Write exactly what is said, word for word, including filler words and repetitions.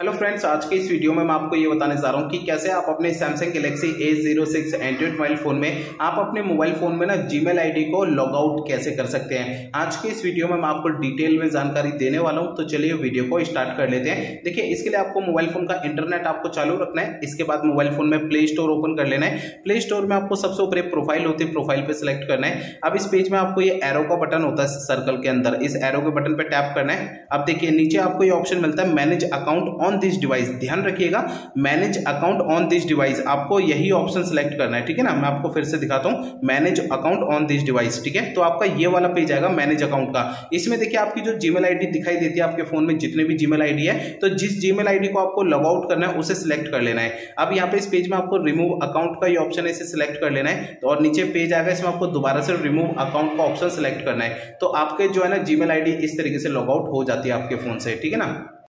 Hello friends, आज के इस वीडियो में मैं आपको ये बताने जा रहा हूँ कि कैसे आप अपने Samsung Galaxy A zero six Android twelve phone में आप अपने मोबाइल फ़ोन में ना जीमेल आईडी को लॉग आउट कैसे कर सकते हैं। आज के इस वीडियो में मैं आपको डिटेल में जानकारी देने वाला हूँ, तो चलिए वीडियो को स्टार्ट कर लेते हैं। देखिए, इसके लिए आपको मोबाइल फ़ोन का इंटरनेट आपको चालू रखना है। इसके बाद मोबाइल फ़ोन में प्ले स्टोर ओपन कर लेना है। प्ले स्टोर में आपको सबसे ऊपर प्रोफाइल होती है, प्रोफाइल पर सिलेक्ट करना है। अब इस पेज में आपको ये एरो का बटन होता है सर्कल के अंदर, इस एरो के बटन पर टैप करना है। अब देखिए नीचे आपको ये ऑप्शन मिलता है manage account on this device. ध्यान रखिएगा, manage account on this device, आपको यही ऑप्शन सेलेक्ट करना है, ठीक है ना। मैं आपको फिर से दिखाता हूं, manage account on this device, ठीक है। तो आपका ये वाला पेज आएगा मैनेज अकाउंट का। इसमें देखिए आपकी जो जीमेल आईडी दिखाई देती है, आपके फोन में जितने भी जीमेल आईडी है, तो जिस जीमेल आईडी को आपको लॉग आउट करना है उसे सिलेक्ट कर लेना है। अब यहाँ पे इस पेज में आपको रिमूव अकाउंट का ये ऑप्शन है, इसे सिलेक्ट कर लेना है। और नीचे पेज आएगा, इसमें आपको दोबारा से रिमूव अकाउंट का ऑप्शन सेलेक्ट करना है। तो आपके जो है ना जीमेल आईडी इस तरीके से लॉग आउट हो जाती है आपके फोन से, ठीक है ना।